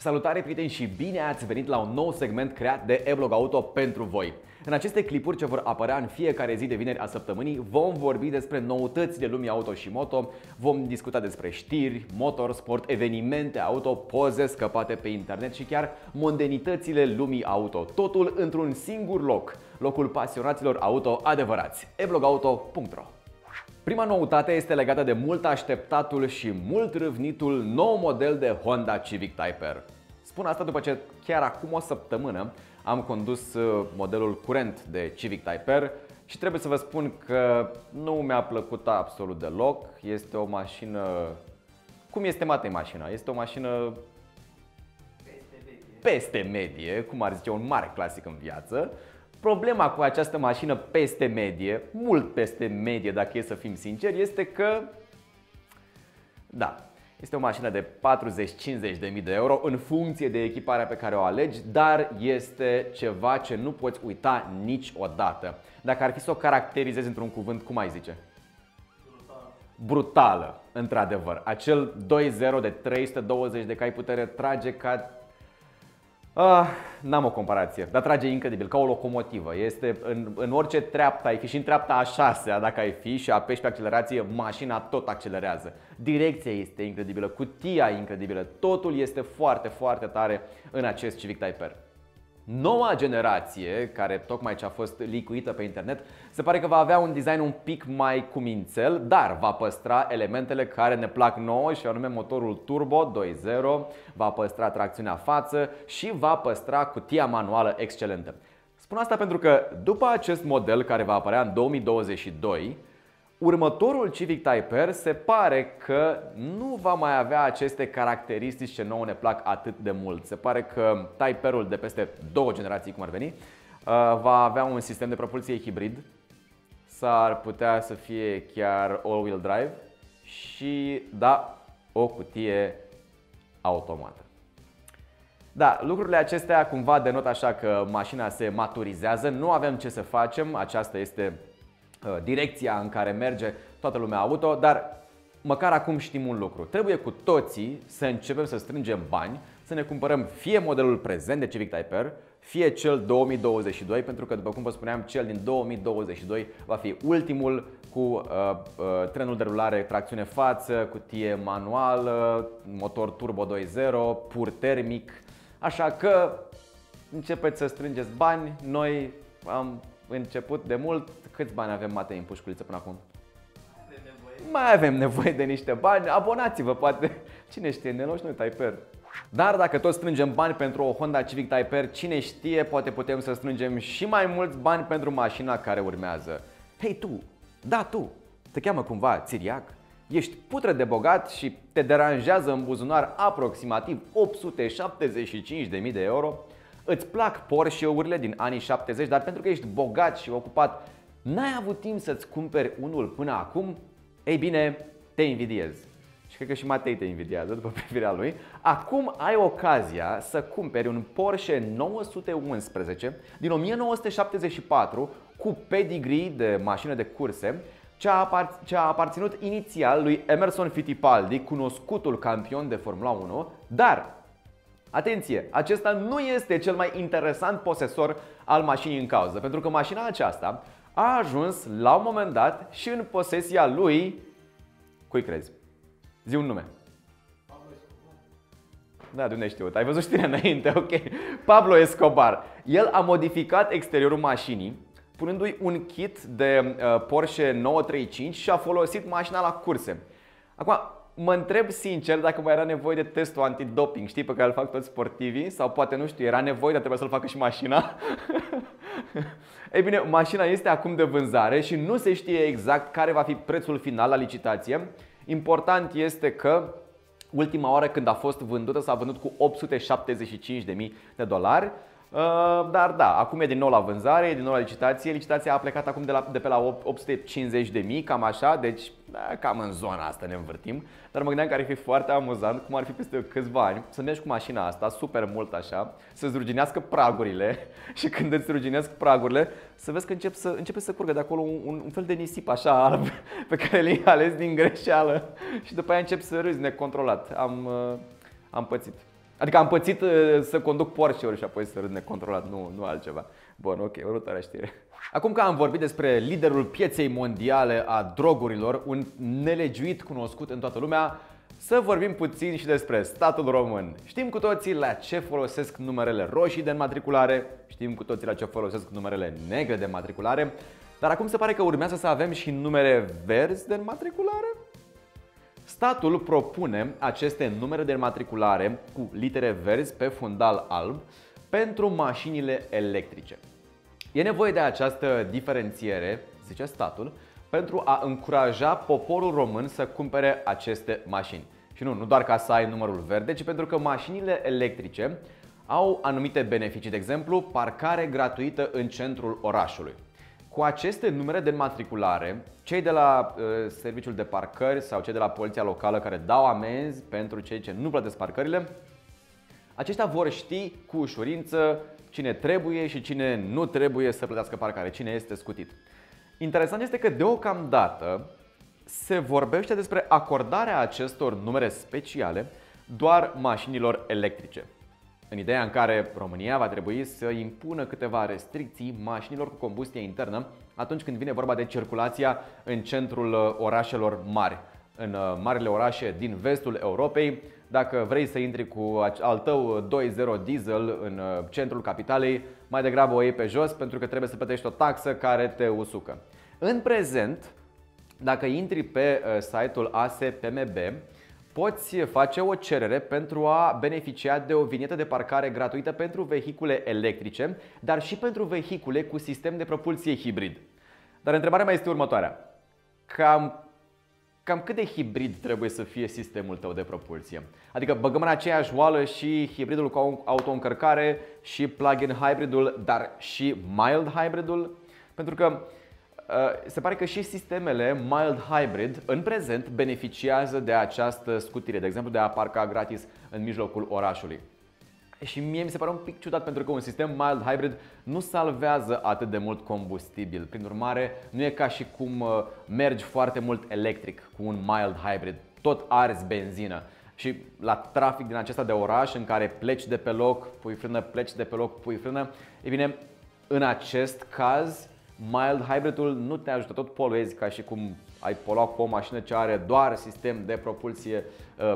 Salutare prieteni și bine ați venit la un nou segment creat de eBlogAuto pentru voi. În aceste clipuri ce vor apărea în fiecare zi de vineri a săptămânii vom vorbi despre noutăți de lumii auto și moto, vom discuta despre știri, motorsport, evenimente auto, poze scăpate pe internet și chiar mondenitățile lumii auto. Totul într-un singur loc, locul pasionaților auto adevărați, eblogauto.ro. Prima noutate este legată de mult așteptatul și mult râvnitul nou model de Honda Civic Type R. Spun asta după ce chiar acum o săptămână am condus modelul curent de Civic Type R și trebuie să vă spun că nu mi-a plăcut absolut deloc. Este o mașină... Cum este mate mașina? Este o mașină peste medie, cum ar zice un mare clasic în viață. Problema cu această mașină peste medie, mult peste medie dacă e să fim sinceri, este că, da, este o mașină de 40-50.000 de euro în funcție de echiparea pe care o alegi, dar este ceva ce nu poți uita niciodată. Dacă ar fi să o caracterizezi într-un cuvânt, cum ai zice? Brutală. Brutală, într-adevăr. Acel 2.0 de 320 de cai putere trage ca... n-am o comparație, dar trage incredibil, ca o locomotivă. Este în orice treaptă, ai fi și în treapta a șasea, dacă ai fi și apeși pe accelerație, mașina tot accelerează. Direcția este incredibilă, cutia incredibilă, totul este foarte, foarte tare în acest Civic Type R. Noua generație, care tocmai ce a fost licuită pe internet, se pare că va avea un design un pic mai cumințel, dar va păstra elementele care ne plac nouă, și anume motorul turbo 2.0, va păstra tracțiunea față și va păstra cutia manuală excelentă. Spun asta pentru că după acest model, care va apărea în 2022, următorul Civic Type R se pare că nu va mai avea aceste caracteristici ce nouă ne plac atât de mult. Se pare că Type R-ul de peste două generații, cum ar veni, va avea un sistem de propulsie hibrid, s-ar putea să fie chiar all-wheel drive și, da, o cutie automată. Da, lucrurile acestea cumva denot așa că mașina se maturizează, nu avem ce să facem, aceasta este direcția în care merge toată lumea auto, dar măcar acum știm un lucru. Trebuie cu toții să începem să strângem bani, să ne cumpărăm fie modelul prezent de Civic Type R, fie cel 2022, pentru că, după cum vă spuneam, cel din 2022 va fi ultimul cu trenul de rulare, tracțiune față, cutie manuală, motor turbo 2.0, pur termic. Așa că începeți să strângeți bani. Noi am început de mult. Câți bani avem, Matei, în pușculiță până acum? Mai avem nevoie de niște bani. Abonați-vă, poate. Cine știe, ne luăm și noi Type R. Dar dacă tot strângem bani pentru o Honda Civic Type R, cine știe, poate putem să strângem și mai mulți bani pentru mașina care urmează. Hei tu, da tu, te cheamă cumva țiriac? Ești putre de bogat și te deranjează în buzunar aproximativ 875.000 de euro? Îți plac Porsche-urile din anii 70, dar pentru că ești bogat și ocupat, n-ai avut timp să-ți cumperi unul până acum? Ei bine, te invidiez. Și cred că și Matei te invidiază după privirea lui. Acum ai ocazia să cumperi un Porsche 911 din 1974 cu pedigree de mașină de curse, ce a aparținut inițial lui Emerson Fittipaldi, cunoscutul campion de Formula 1, dar... Atenție! Acesta nu este cel mai interesant posesor al mașinii în cauză, pentru că mașina aceasta a ajuns la un moment dat și în posesia lui... Cui crezi? Zi un nume. Pablo Escobar. Da, de unde ai știut? Ai văzut știrea înainte, ok. Pablo Escobar. El a modificat exteriorul mașinii, punându-i un kit de Porsche 935 și a folosit mașina la curse. Acum... mă întreb sincer dacă mai era nevoie de testul antidoping, știi, pe care îl fac toți sportivii, sau poate, nu știu, era nevoie, dar trebuia să-l facă și mașina. Ei bine, mașina este acum de vânzare și nu se știe exact care va fi prețul final la licitație. Important este că ultima oară când a fost vândută s-a vândut cu $875.000. Dar da, acum e din nou la vânzare, e din nou la licitație. Licitația a plecat acum de pe la 850.000, cam așa, deci cam în zona asta ne învârtim. Dar mă gândeam că ar fi foarte amuzant, cum ar fi peste câțiva ani să mergi cu mașina asta, super mult așa, să-ți ruginească pragurile și când îți ruginesc pragurile, să vezi că începe să curgă de acolo un fel de nisip așa alb pe care le-ai ales din greșeală și după aia începi să râzi necontrolat. Am pățit. Adică am pățit să conduc Porsche-uri și apoi să râd necontrolat, nu altceva. Bun, ok, următoarea știre. Acum că am vorbit despre liderul pieței mondiale a drogurilor, un nelegiuit cunoscut în toată lumea, să vorbim puțin și despre statul român. Știm cu toții la ce folosesc numerele roșii de înmatriculare, știm cu toții la ce folosesc numerele negre de înmatriculare, dar acum se pare că urmează să avem și numere verzi de înmatriculare? Statul propune aceste numere de înmatriculare cu litere verzi pe fundal alb pentru mașinile electrice. E nevoie de această diferențiere, zice statul, pentru a încuraja poporul român să cumpere aceste mașini. Și nu doar ca să ai numărul verde, ci pentru că mașinile electrice au anumite beneficii, de exemplu, parcare gratuită în centrul orașului. Cu aceste numere de înmatriculare, cei de la serviciul de parcări sau cei de la poliția locală care dau amenzi pentru cei ce nu plătesc parcările, aceștia vor ști cu ușurință cine trebuie și cine nu trebuie să plătească parcare, cine este scutit. Interesant este că deocamdată se vorbește despre acordarea acestor numere speciale doar mașinilor electrice, în ideea în care România va trebui să impună câteva restricții mașinilor cu combustie internă atunci când vine vorba de circulația în centrul orașelor mari, în marile orașe din vestul Europei. Dacă vrei să intri cu al tău 2.0 diesel în centrul capitalei, mai degrabă o iei pe jos pentru că trebuie să plătești o taxă care te usucă. În prezent, dacă intri pe site-ul ASPMB, poți face o cerere pentru a beneficia de o vinietă de parcare gratuită pentru vehicule electrice, dar și pentru vehicule cu sistem de propulsie hibrid. Dar întrebarea mea este următoarea. Cam cât de hibrid trebuie să fie sistemul tău de propulsie? Adică băgăm în aceeași oală și hibridul cu autoîncărcare și plug-in hybridul, dar și mild hybridul? Pentru că se pare că și sistemele mild hybrid în prezent beneficiază de această scutire, de exemplu de a parca gratis în mijlocul orașului. Și mie mi se pare un pic ciudat pentru că un sistem mild hybrid nu salvează atât de mult combustibil. Prin urmare, nu e ca și cum mergi foarte mult electric cu un mild hybrid. Tot arzi benzină. Și la trafic din acesta de oraș în care pleci de pe loc, pui frână, pleci de pe loc, pui frână, e bine, în acest caz mild hybridul nu te ajută, tot poluezi ca și cum ai poluat cu o mașină ce are doar sistem de propulsie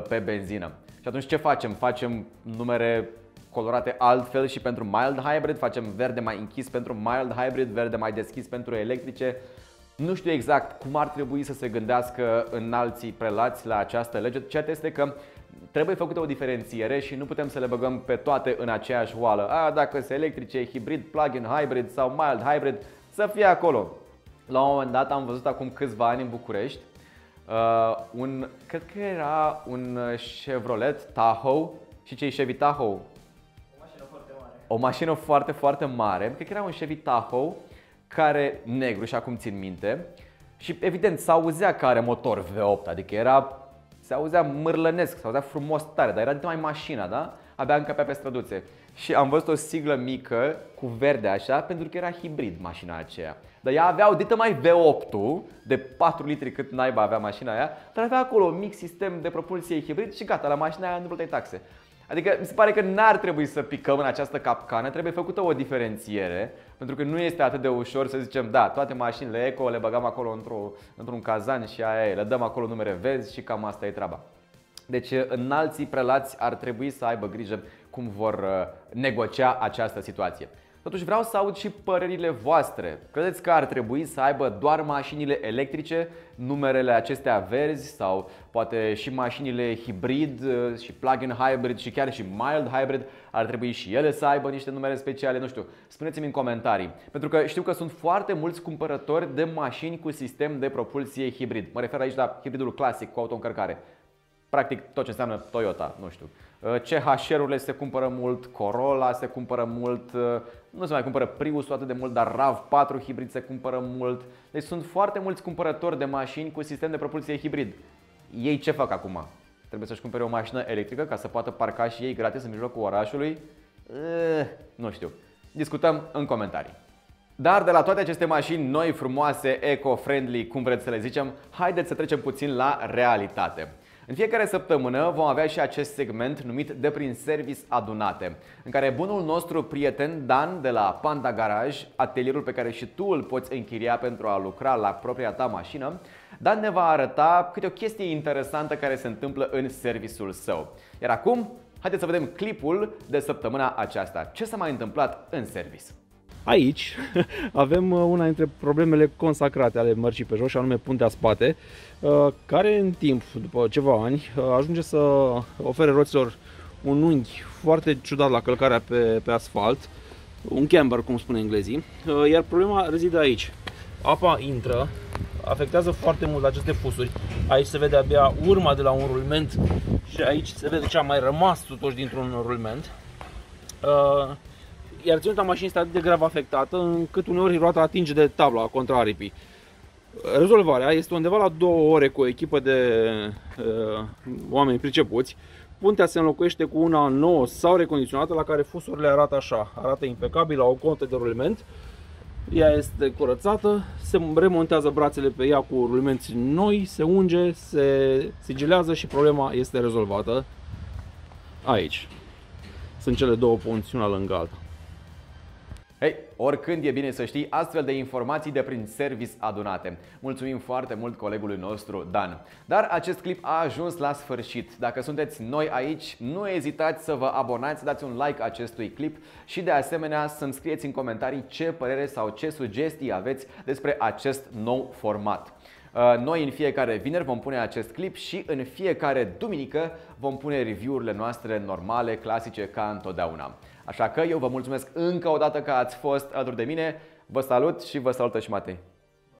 pe benzină. Și atunci ce facem? Facem numere colorate altfel și pentru mild hybrid, facem verde mai închis pentru mild hybrid, verde mai deschis pentru electrice. Nu știu exact cum ar trebui să se gândească înalții prelați la această lege. Cert este că trebuie făcută o diferențiere și nu putem să le băgăm pe toate în aceeași oală. Dacă sunt electrice, hibrid, plug-in hybrid sau mild hybrid, să fie acolo. La un moment dat am văzut acum câțiva ani în București, cred că era un Chevrolet Tahoe și cei Chevy Tahoe. O mașină foarte, foarte mare, cred că era un Chevy Tahoe, care negru și acum țin minte. Și evident se auzea că are motor V8, adică se auzea mârlănesc, se auzea frumos tare, dar era numai mașina, da? Abia încăpea pe străduțe. Și am văzut o siglă mică cu verde așa, pentru că era hibrid mașina aceea. Dar ea avea audită mai V8-ul, de 4 litri cât naiba avea mașina aia, dar avea acolo un mic sistem de propulsie hibrid și gata, la mașina aia nu plăteai taxe. Adică mi se pare că n-ar trebui să picăm în această capcană, trebuie făcută o diferențiere, pentru că nu este atât de ușor să zicem, da, toate mașinile eco le băgăm acolo într-un cazan și aia e, le dăm acolo numere verzi și cam asta e treaba. Deci înalții prelați ar trebui să aibă grijă cum vor negocia această situație. Totuși vreau să aud și părerile voastre. Credeți că ar trebui să aibă doar mașinile electrice numerele acestea verzi sau poate și mașinile hibrid și plug-in hybrid și chiar și mild hybrid ar trebui și ele să aibă niște numere speciale? Nu știu, spuneți-mi în comentarii. Pentru că știu că sunt foarte mulți cumpărători de mașini cu sistem de propulsie hibrid. Mă refer aici la hibridul clasic cu autoîncărcare. Practic tot ce înseamnă Toyota, nu știu. CHR-urile se cumpără mult, Corolla se cumpără mult, nu se mai cumpără Prius-ul atât de mult, dar RAV4 hibrid se cumpără mult. Deci sunt foarte mulți cumpărători de mașini cu sistem de propulsie hibrid. Ei ce fac acum? Trebuie să-și cumpere o mașină electrică ca să poată parca și ei gratis în mijlocul orașului? Nu știu. Discutăm în comentarii. Dar de la toate aceste mașini noi, frumoase, eco-friendly, cum vreți să le zicem, haideți să trecem puțin la realitate. În fiecare săptămână vom avea și acest segment numit de prin service adunate, în care bunul nostru prieten Dan de la Panda Garage, atelierul pe care și tu îl poți închiria pentru a lucra la propria ta mașină, Dan ne va arăta câte o chestie interesantă care se întâmplă în serviciul său. Iar acum, haideți să vedem clipul de săptămâna aceasta. Ce s-a mai întâmplat în service? Aici avem una dintre problemele consacrate ale mărcii Peugeot, și anume puntea spate, care în timp, după ceva ani, ajunge să ofere roților un unghi foarte ciudat la călcarea pe asfalt, un camber, cum spune englezii, iar problema rezidă aici. Apa intră, afectează foarte mult aceste fusuri. Aici se vede abia urma de la un rulment și aici se vede ce a mai rămas totuși dintr-un rulment. Iar ținuta mașinii este atât de grav afectată încât uneori roata atinge de tabla contra aripii. Rezolvarea este undeva la 2 ore cu o echipă de oameni pricepuți. Puntea se înlocuiește cu una nouă sau recondiționată, la care fusurile arată așa. Arată impecabil, la o cotă de rulment. Ea este curățată, se remontează brațele pe ea cu rulimenți noi, se unge, se sigilează și problema este rezolvată. Aici sunt cele două punți, una lângă alta. Ei, oricând e bine să știi astfel de informații de prin service adunate. Mulțumim foarte mult colegului nostru, Dan. Dar acest clip a ajuns la sfârșit. Dacă sunteți noi aici, nu ezitați să vă abonați, dați un like acestui clip și de asemenea să-mi scrieți în comentarii ce părere sau ce sugestii aveți despre acest nou format. Noi în fiecare vineri vom pune acest clip și în fiecare duminică vom pune review-urile noastre normale, clasice, ca întotdeauna. Așa că eu vă mulțumesc încă o dată că ați fost alături de mine. Vă salut și vă salută și Matei.